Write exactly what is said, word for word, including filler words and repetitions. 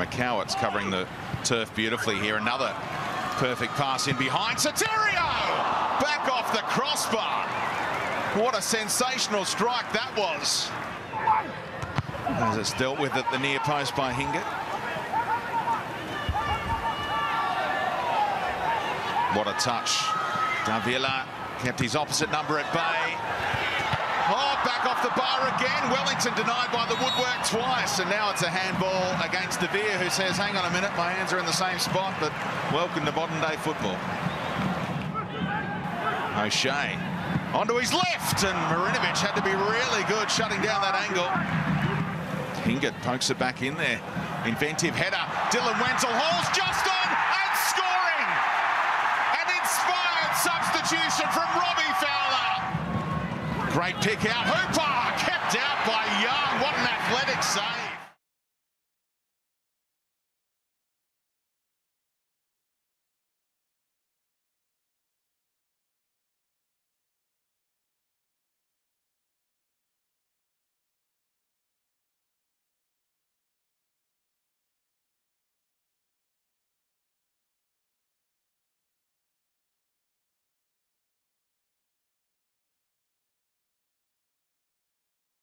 And McCowatt's covering the turf beautifully here. Another perfect pass in behind. Sotirio! Back off the crossbar. What a sensational strike that was. As it's dealt with at the near post by Hinga. What a touch. Davila kept his opposite number at bay. Oh, back off the bar again. Wellington denied by the woodwork twice. And now it's a handball against DeVere, who says, hang on a minute, my hands are in the same spot. But welcome to modern day football. O'Shea onto his left. And Marinovic had to be really good shutting down that angle. Hinga pokes it back in there. Inventive header. Dylan Wenzel hauls just on and scoring. An inspired substitution from Robbie Fowler. Great pick out. Hooper kept out by Young. What an athletic save.